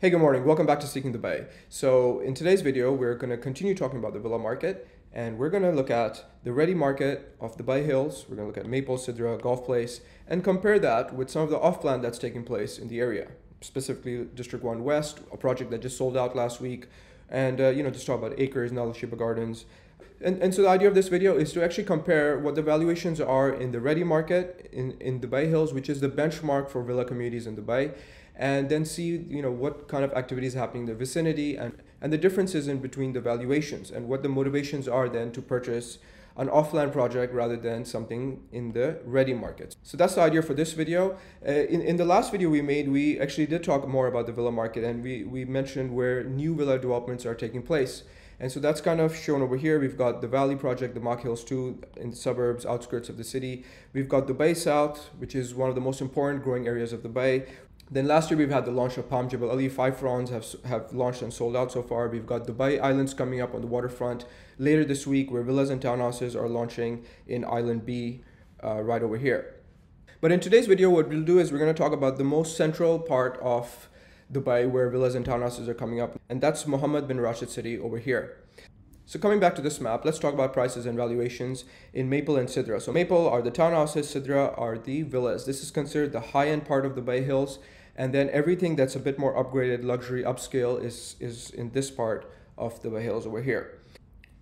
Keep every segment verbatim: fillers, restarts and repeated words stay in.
Hey, good morning. Welcome back to Seeking Dubai. So in today's video, we're going to continue talking about the villa market, and we're going to look at the ready market of Dubai Hills. We're going to look at Maple Sidra, Golf Place, and compare that with some of the off plan that's taking place in the area, specifically District One West, a project that just sold out last week. And, uh, you know, just talk about Acres, Nad Al Sheba Gardens. And, and so the idea of this video is to actually compare what the valuations are in the ready market in, in Dubai Hills, which is the benchmark for villa communities in Dubai, and then see, you know, what kind of activities are happening in the vicinity and, and the differences in between the valuations and what the motivations are then to purchase an off-land project rather than something in the ready market. So that's the idea for this video. Uh, in, in the last video we made, we actually did talk more about the villa market, and we, we mentioned where new villa developments are taking place. And so that's kind of shown over here. We've got the Valley project, the Mac Hills two in the suburbs, outskirts of the city. We've got the Bay South, which is one of the most important growing areas of Dubai. Then last year, we've had the launch of Palm Jebel Ali. Five fronds have, have launched and sold out so far. We've got Dubai Islands coming up on the waterfront later this week, where villas and townhouses are launching in Island B uh, right over here. But in today's video, what we'll do is we're going to talk about the most central part of Dubai where villas and townhouses are coming up, and that's Mohammed bin Rashid City over here. So coming back to this map, let's talk about prices and valuations in Maple and Sidra. So Maple are the townhouses, Sidra are the villas. This is considered the high-end part of the Bay Hills. And then everything that's a bit more upgraded, luxury, upscale is, is in this part of the Bay Hills over here.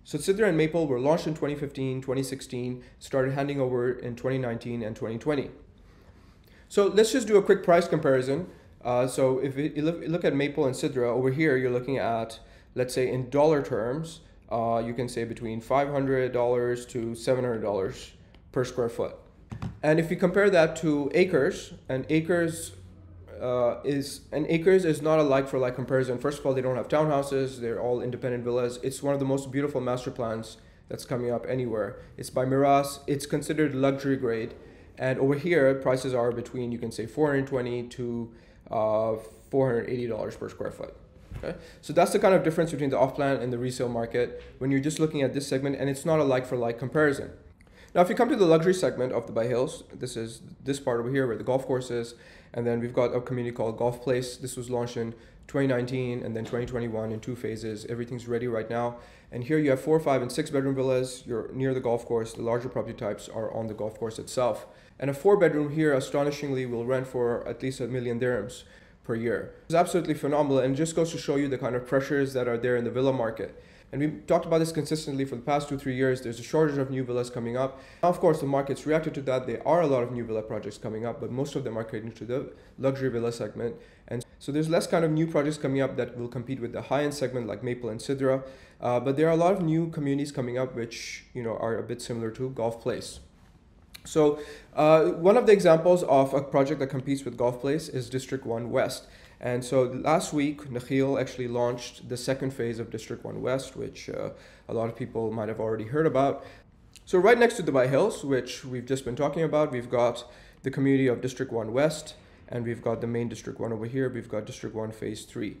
So Sidra and Maple were launched in twenty fifteen, twenty sixteen, started handing over in twenty nineteen and twenty twenty. So let's just do a quick price comparison. Uh, so if you look at Maple and Sidra over here, you're looking at, let's say in dollar terms, Uh, you can say between five hundred dollars to seven hundred dollars per square foot. And if you compare that to Acres, and Acres uh, is and Acres is not a like-for-like comparison. First of all, they don't have townhouses. They're all independent villas. It's one of the most beautiful master plans that's coming up anywhere. It's by Miras. It's considered luxury grade. And over here, prices are between, you can say, four hundred twenty dollars to uh, four hundred eighty dollars per square foot. Okay. So that's the kind of difference between the off-plan and the resale market when you're just looking at this segment, and it's not a like-for-like comparison. Now, if you come to the luxury segment of the Dubai Hills, this is this part over here where the golf course is, and then we've got a community called Golf Place. This was launched in twenty nineteen and then twenty twenty-one in two phases. Everything's ready right now. And here you have four, five, and six bedroom villas. You're near the golf course. The larger property types are on the golf course itself. And a four bedroom here, astonishingly, will rent for at least a million dirhams per year. It's absolutely phenomenal, and just goes to show you the kind of pressures that are there in the villa market. And we talked about this consistently for the past two, three years. There's a shortage of new villas coming up. Now, of course, the market's reacted to that. There are a lot of new villa projects coming up, but most of them are catering to the luxury villa segment. And so there's less kind of new projects coming up that will compete with the high-end segment like Maple and Sidra. Uh, but there are a lot of new communities coming up, which, you know, are a bit similar to Golf Place. So uh, one of the examples of a project that competes with Golf Place is District One West. And so last week, Nakheel actually launched the second phase of District One West, which uh, a lot of people might have already heard about. So right next to Dubai Hills, which we've just been talking about, we've got the community of District One West, and we've got the main District One over here. We've got District One Phase three.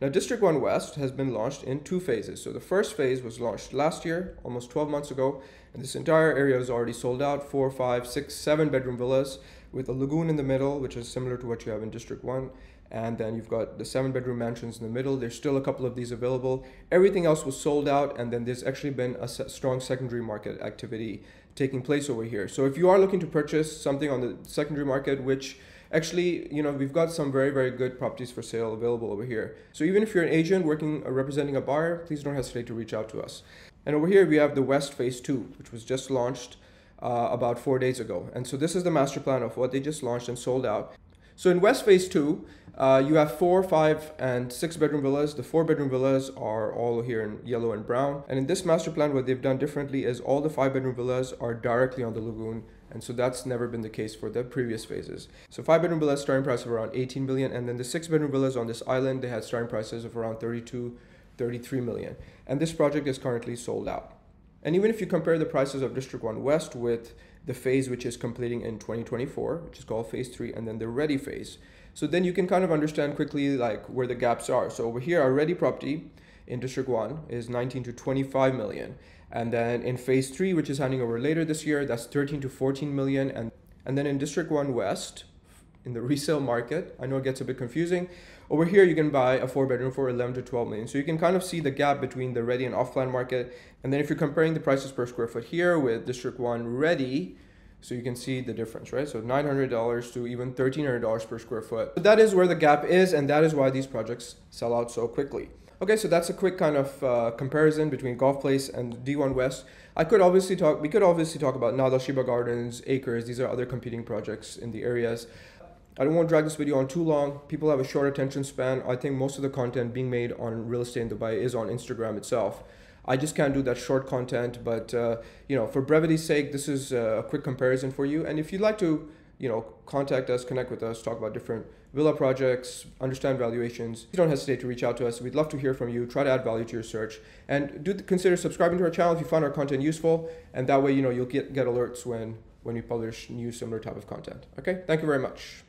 Now, District One West has been launched in two phases. So the first phase was launched last year, almost twelve months ago, and this entire area is already sold out. Four, five, six, seven bedroom villas with a lagoon in the middle, which is similar to what you have in District One. And then you've got the seven bedroom mansions in the middle. There's still a couple of these available. Everything else was sold out, and then there's actually been a strong secondary market activity taking place over here. So if you are looking to purchase something on the secondary market, which actually, you know, we've got some very, very good properties for sale available over here. So even if you're an agent working or representing a buyer, please don't hesitate to reach out to us. And over here, we have the West Phase two, which was just launched uh, about four days ago. And so this is the master plan of what they just launched and sold out. So in West Phase two, uh, you have four, five, and six bedroom villas. The four bedroom villas are all here in yellow and brown. And in this master plan, what they've done differently is all the five bedroom villas are directly on the lagoon. And so that's never been the case for the previous phases. So five bedroom villas, starting price of around eighteen million. And then the six bedroom villas on this island, they had starting prices of around thirty-two, thirty-three million. And this project is currently sold out. And even if you compare the prices of District One West with the phase which is completing in twenty twenty-four, which is called Phase three, and then the ready phase. So then you can kind of understand quickly like where the gaps are. So over here, our ready property in District One is nineteen to twenty-five million. And then in Phase three, which is handing over later this year, that's thirteen to fourteen million. And, and then in District One West, in the resale market. I know it gets a bit confusing. Over here, you can buy a four bedroom for eleven to twelve million. So you can kind of see the gap between the ready and off-plan market. And then if you're comparing the prices per square foot here with District One ready, so you can see the difference, right? So nine hundred dollars to even thirteen hundred dollars per square foot. But that is where the gap is, and that is why these projects sell out so quickly. Okay, so that's a quick kind of uh, comparison between Golf Place and D one West. I could obviously talk, we could obviously talk about Nad Al Sheba Gardens, Acres. These are other competing projects in the areas. I don't want to drag this video on too long. People have a short attention span. I think most of the content being made on real estate in Dubai is on Instagram itself. I just can't do that short content, but uh, you know, for brevity's sake, this is a quick comparison for you. And if you'd like to, you know, contact us, connect with us, talk about different villa projects, understand valuations, don't hesitate to reach out to us. We'd love to hear from you. Try to add value to your search, and do consider subscribing to our channel if you find our content useful. And that way, you know, you'll get, get alerts when, when we publish new similar type of content. Okay, thank you very much.